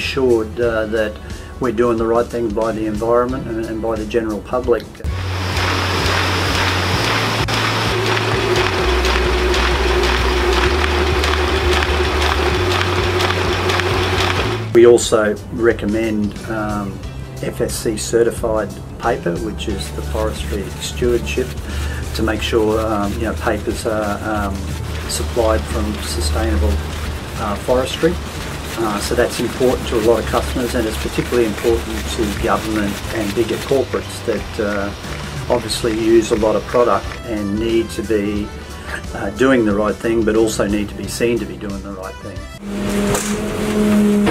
assured that we're doing the right thing by the environment and by the general public. We also recommend FSC certified paper, which is the forestry stewardship, to make sure papers are supplied from sustainable forestry. So that's important to a lot of customers, and it's particularly important to government and bigger corporates that obviously use a lot of product and need to be doing the right thing, but also need to be seen to be doing the right thing.